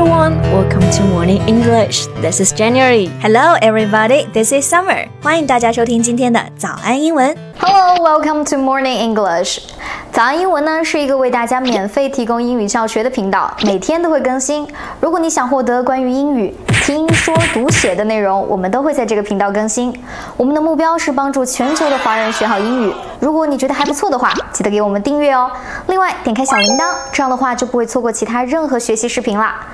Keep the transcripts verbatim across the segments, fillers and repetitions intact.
everyone, welcome to Morning English. This is January. Hello, everybody. This is Summer. 欢迎大家收听今天的早安英文。Hello, welcome to Morning English. 早安英文呢是一个为大家免费提供英语教学的频道，每天都会更新。如果你想获得关于英语听说读写的内容，我们都会在这个频道更新。我们的目标是帮助全球的华人学好英语。如果你觉得还不错的话，记得给我们订阅哦。另外，点开小铃铛，这样的话就不会错过其他任何学习视频啦。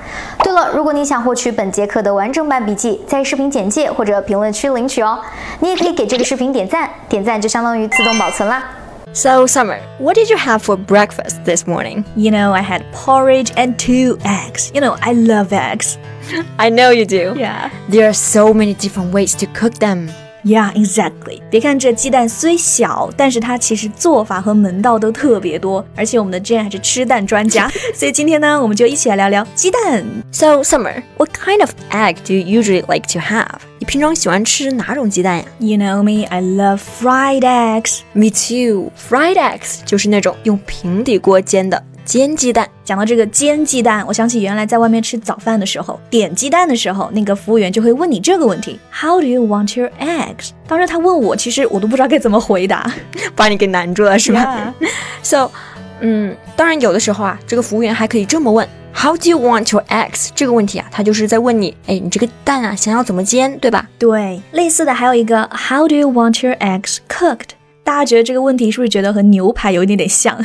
对了，如果你想获取本节课的完整版笔记，在视频简介或者评论区领取哦。你也可以给这个视频点赞，点赞就相当于自动保存啦。So, Summer, what did you have for breakfast this morning? You know, I had porridge and two eggs. You know, I love eggs. I know you do. Yeah. There are so many different ways to cook them. Yeah, exactly. 别看这鸡蛋虽小，但是它其实做法和门道都特别多，而且我们的 Jane 还是吃蛋专家。所以今天呢，我们就一起来聊聊鸡蛋。So, Summer, what kind of egg do you usually like to have?平常喜欢吃哪种鸡蛋呀 ？You know me, I love fried eggs. Me too. Fried eggs 就是那种用平底锅煎的煎鸡蛋。讲到这个煎鸡蛋，我想起原来在外面吃早饭的时候，点鸡蛋的时候，那个服务员就会问你这个问题 ：How do you want your eggs？ 当时他问我，其实我都不知道该怎么回答，把你给难住了是吧、yeah. ？So， 嗯，当然有的时候啊，这个服务员还可以这么问。How do you want your eggs? 这个问题啊，它就是在问你，哎，你这个蛋啊，想要怎么煎，对吧？对，类似的还有一个 How do you want your eggs cooked? 大家觉得这个问题是不是觉得和牛排有一点点像？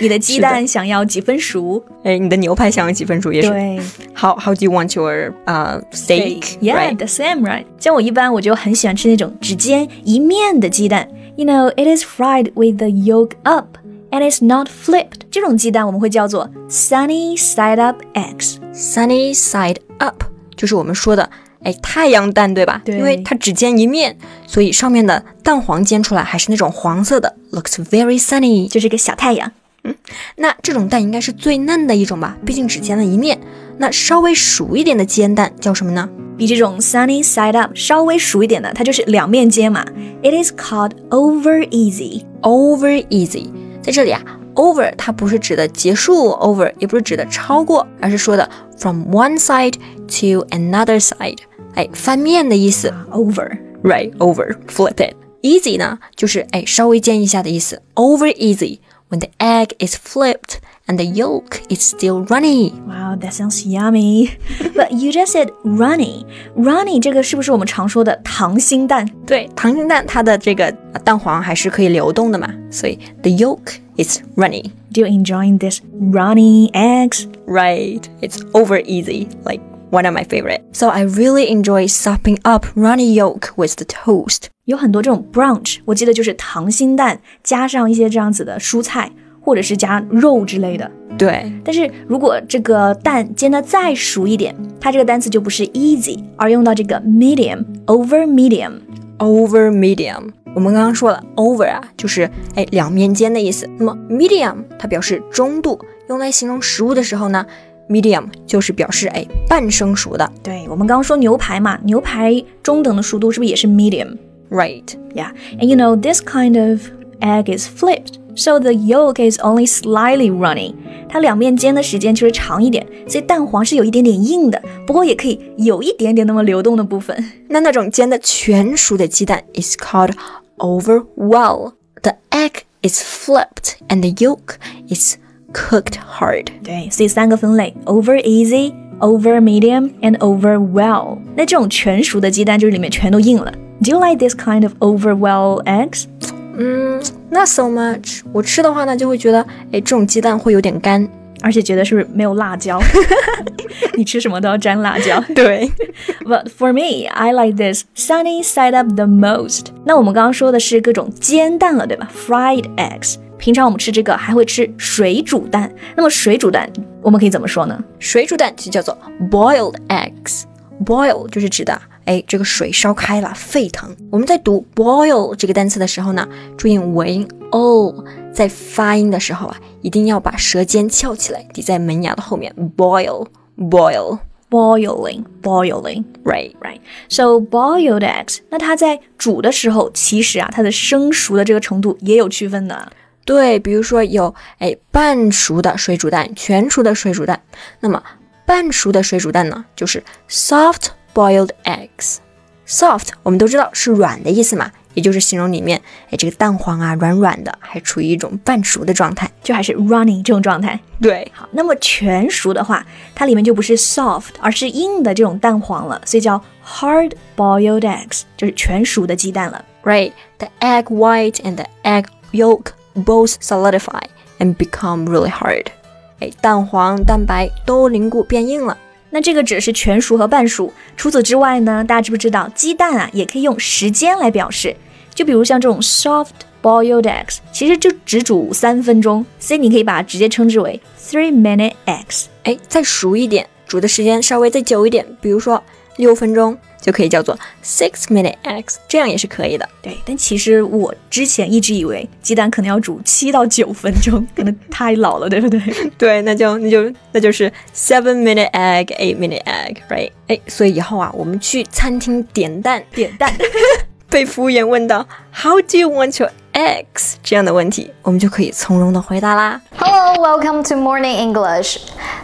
你的鸡蛋想要几分熟？哎，你的牛排想要几分熟也是。对。How How do you want your 呃、uh, steak? Yeah, the same, right? 像我一般，我就很喜欢吃那种只煎一面的鸡蛋。You know, it is fried with the yolk up.And it's not flipped. 这种鸡蛋我们会叫做 sunny side up eggs. Sunny side up 就是我们说的哎太阳蛋对吧？对，因为它只煎一面，所以上面的蛋黄煎出来还是那种黄色的 ，looks very sunny， 就是个小太阳。嗯，那这种蛋应该是最嫩的一种吧，毕竟只煎了一面。那稍微熟一点的煎蛋叫什么呢？比这种 sunny side up 稍微熟一点的，它就是两面煎嘛。It is called over easy. Over easy.在这里啊 over 它不是指的结束 over 也不是指的超过，而是说的 from one side to another side， 哎，翻面的意思 over right over flip it easy 呢就是哎稍微煎一下的意思 over easy when the egg is flipped and the yolk is still runny. Wow, that sounds yummy. But you just said runny. Runny 这个是不是我们常说的溏心蛋？对，溏心蛋它的这个蛋黄还是可以流动的嘛，所以 the yolk is runny. Do you enjoy this runny eggs? Right, it's over easy, like one of my favorite. So I really enjoy sopping up runny yolk with the toast. 有很多这种 brunch， 我记得就是溏心蛋加上一些这样子的蔬菜。或者是加肉之类的，对。但是如果这个蛋煎得再熟一点，它这个单词就不是 easy， 而用到这个 medium over medium over medium。我们刚刚说了 over 啊，就是哎两面煎的意思。那么 medium 它表示中度，用来形容食物的时候呢。medium 就是表示哎半生熟的。对，我们刚刚说牛排嘛，牛排中等的熟度是不是也是 medium？ Right. Yeah. And you know this kind of egg is flipped.So the yolk is only slightly runny. 它两面煎的时间就是长一点，所以蛋黄是有一点点硬的，不过也可以有一点点那么流动的部分。那那种煎的全熟的鸡蛋 is called over well. The egg is flipped and the yolk is cooked hard. 对，所以三个分类 over easy, over medium, and over well. 那这种全熟的鸡蛋就是里面全都硬了。Do you like this kind of over well eggs?嗯 not so much. 我吃的话呢，就会觉得，哎，这种鸡蛋会有点干，而且觉得是不是没有辣椒？你吃什么都要沾辣椒。对。But for me, I like this sunny side up the most. 那我们刚刚说的是各种煎蛋了，对吧 ？Fried eggs. 平常我们吃这个，还会吃水煮蛋。那么水煮蛋，我们可以怎么说呢？水煮蛋就叫做 boiled eggs. Boil 就是指的。哎，这个水烧开了，沸腾。我们在读 boil 这个单词的时候呢，注意尾音 o， 在发音的时候啊，一定要把舌尖翘起来，抵在门牙的后面。Boil, boil, boiling, boiling, right, right. So boiled eggs， 那它在煮的时候，其实啊，它的生熟的这个程度也有区分的。对，比如说有哎半熟的水煮蛋，全熟的水煮蛋，那么。半熟的水煮蛋呢，就是 soft boiled eggs。soft 我们都知道是软的意思嘛，也就是形容里面哎这个蛋黄啊软软的，还处于一种半熟的状态，就还是 runny 这种状态。对，好，那么全熟的话，它里面就不是 soft， 而是硬的这种蛋黄了，所以叫 hard boiled eggs， 就是全熟的鸡蛋了。Right, the egg white and the egg yolk both solidify and become really hard. 哎，蛋黄、蛋白都凝固变硬了。那这个只是全熟和半熟。除此之外呢，大家知不知道鸡蛋啊也可以用时间来表示？就比如像这种 soft boiled eggs， 其实就只煮三分钟，所以你可以把它直接称之为 three minute eggs。哎，再熟一点，煮的时间稍微再久一点，比如说六分钟。就可以叫做 six minute eggs， 这样也是可以的。对，但其实我之前一直以为鸡蛋可能要煮七到九分钟，可能太老了，对不对？对，那就那就那就是 seven minute egg, eight minute egg, right？ 哎，所以以后啊，我们去餐厅点蛋，点蛋，被服务员问到 How do you want your eggs？ 这样的问题，我们就可以从容的回答啦。Hello, welcome to Morning English。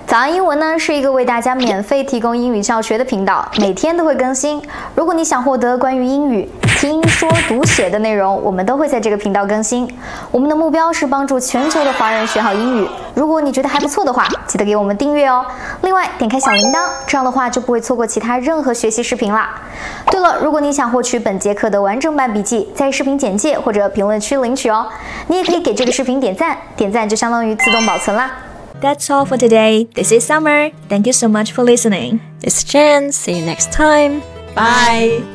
早安英文呢是一个为大家免费提供英语教学的频道，每天都会更新。如果你想获得关于英语听说读写的内容，我们都会在这个频道更新。我们的目标是帮助全球的华人学好英语。如果你觉得还不错的话，记得给我们订阅哦。另外，点开小铃铛，这样的话就不会错过其他任何学习视频啦。对了，如果你想获取本节课的完整版笔记，在视频简介或者评论区领取哦。你也可以给这个视频点赞，点赞就相当于自动保存啦。That's all for today. This is Summer. Thank you so much for listening. It's Jen. See you next time. Bye.